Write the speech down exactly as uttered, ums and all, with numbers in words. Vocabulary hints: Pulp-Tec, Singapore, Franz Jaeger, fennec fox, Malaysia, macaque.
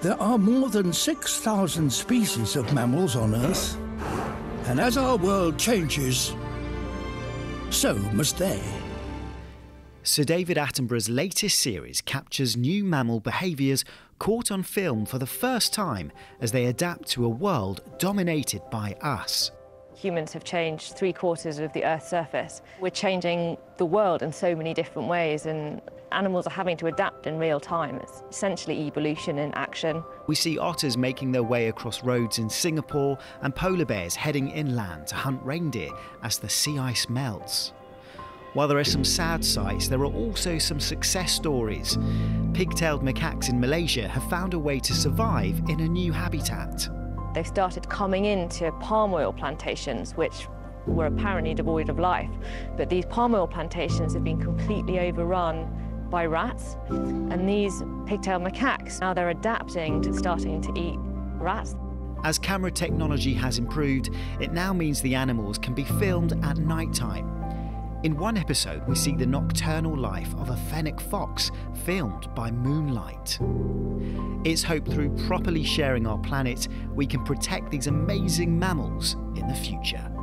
There are more than six thousand species of mammals on Earth, and as our world changes, so must they. Sir David Attenborough's latest series captures new mammal behaviours caught on film for the first time as they adapt to a world dominated by us. Humans have changed three quarters of the Earth's surface. We're changing the world in so many different ways, and animals are having to adapt in real time. It's essentially evolution in action. We see otters making their way across roads in Singapore and polar bears heading inland to hunt reindeer as the sea ice melts. While there are some sad sights, there are also some success stories. Pigtailed macaques in Malaysia have found a way to survive in a new habitat. They've started coming into palm oil plantations, which were apparently devoid of life. But these palm oil plantations have been completely overrun by rats. And these pigtail macaques, now they're adapting to starting to eat rats. As camera technology has improved, it now means the animals can be filmed at night time. In one episode, we see the nocturnal life of a fennec fox filmed by moonlight. It's hoped through properly sharing our planet, we can protect these amazing mammals in the future.